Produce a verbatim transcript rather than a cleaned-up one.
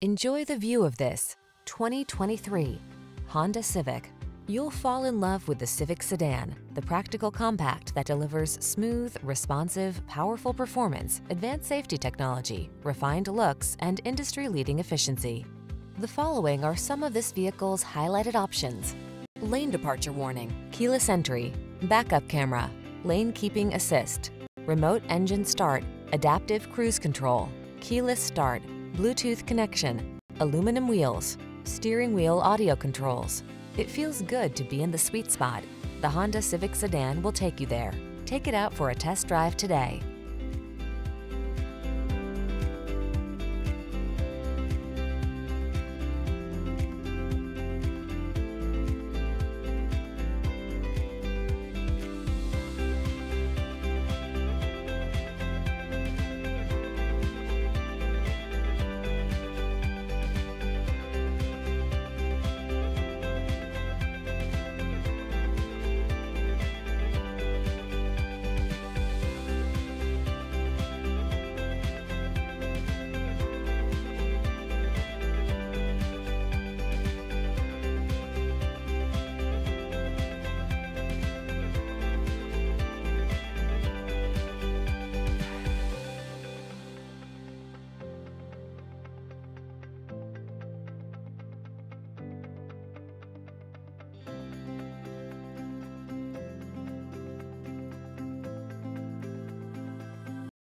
Enjoy the view of this twenty twenty-three Honda Civic. You'll fall in love with the Civic sedan, the practical compact that delivers smooth, responsive, powerful performance, advanced safety technology, refined looks, and industry-leading efficiency. The following are some of this vehicle's highlighted options: lane departure warning, keyless entry, backup camera, lane keeping assist, remote engine start, adaptive cruise control, keyless start, Bluetooth connection, aluminum wheels, steering wheel audio controls. It feels good to be in the sweet spot. The Honda Civic sedan will take you there. Take it out for a test drive today.